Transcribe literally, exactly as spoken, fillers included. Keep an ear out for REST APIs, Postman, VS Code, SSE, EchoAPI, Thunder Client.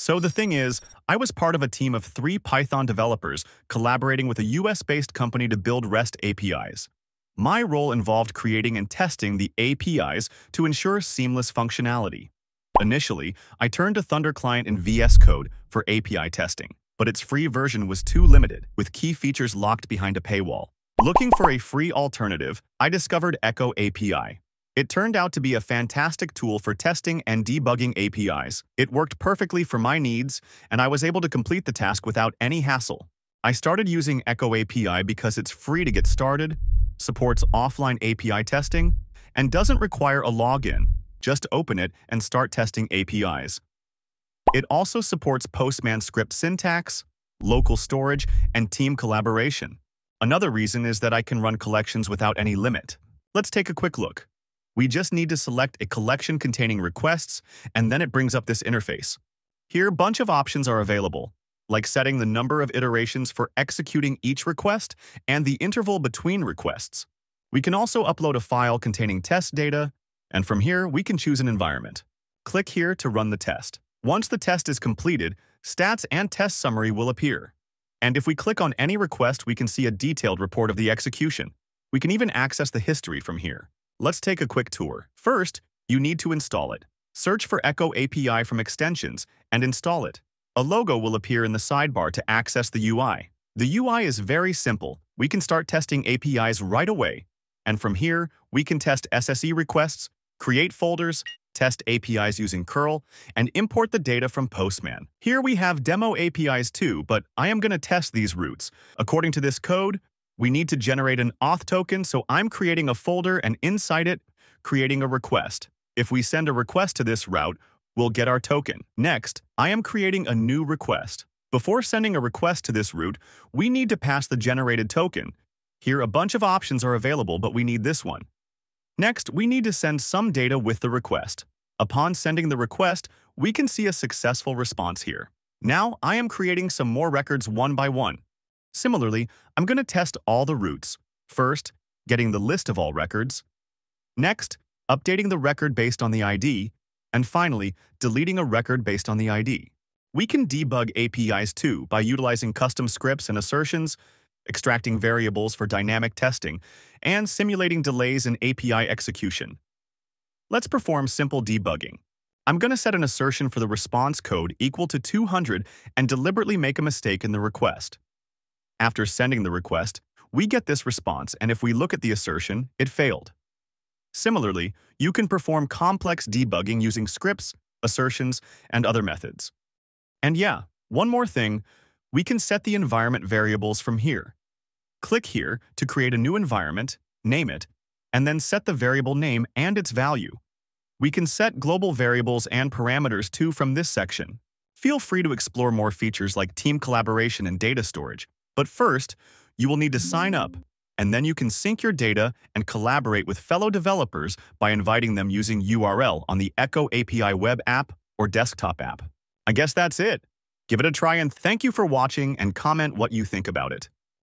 So the thing is, I was part of a team of three Python developers collaborating with a U S-based company to build REST A P Is. My role involved creating and testing the A P Is to ensure seamless functionality. Initially, I turned to Thunder Client and V S Code for A P I testing, but its free version was too limited, with key features locked behind a paywall. Looking for a free alternative, I discovered EchoAPI. It turned out to be a fantastic tool for testing and debugging A P Is. It worked perfectly for my needs, and I was able to complete the task without any hassle. I started using EchoAPI because it's free to get started, supports offline A P I testing, and doesn't require a login. Just open it and start testing A P Is. It also supports Postman script syntax, local storage, and team collaboration. Another reason is that I can run collections without any limit. Let's take a quick look. We just need to select a collection containing requests, and then it brings up this interface. Here, a bunch of options are available, like setting the number of iterations for executing each request and the interval between requests. We can also upload a file containing test data, and from here, we can choose an environment. Click here to run the test. Once the test is completed, stats and test summary will appear. And if we click on any request, we can see a detailed report of the execution. We can even access the history from here. Let's take a quick tour. First, you need to install it. Search for EchoAPI from extensions and install it. A logo will appear in the sidebar to access the U I. The U I is very simple. We can start testing A P Is right away. And from here, we can test S S E requests, create folders, test A P Is using curl, and import the data from Postman. Here we have demo A P Is too, but I am going to test these routes. According to this code, we need to generate an auth token, so I'm creating a folder and inside it, creating a request. If we send a request to this route, we'll get our token. Next, I am creating a new request. Before sending a request to this route, we need to pass the generated token. Here a bunch of options are available, but we need this one. Next, we need to send some data with the request. Upon sending the request, we can see a successful response here. Now, I am creating some more records one by one. Similarly, I'm going to test all the routes. First, getting the list of all records. Next, updating the record based on the I D. And finally, deleting a record based on the I D. We can debug A P Is too by utilizing custom scripts and assertions, extracting variables for dynamic testing, and simulating delays in A P I execution. Let's perform simple debugging. I'm going to set an assertion for the response code equal to two hundred and deliberately make a mistake in the request. After sending the request, we get this response, and if we look at the assertion, it failed. Similarly, you can perform complex debugging using scripts, assertions, and other methods. And yeah, one more thing, we can set the environment variables from here. Click here to create a new environment, name it, and then set the variable name and its value. We can set global variables and parameters too from this section. Feel free to explore more features like team collaboration and data storage, but first, you will need to sign up, and then you can sync your data and collaborate with fellow developers by inviting them using U R L on the EchoAPI web app or desktop app. I guess that's it. Give it a try, and thank you for watching, and comment what you think about it.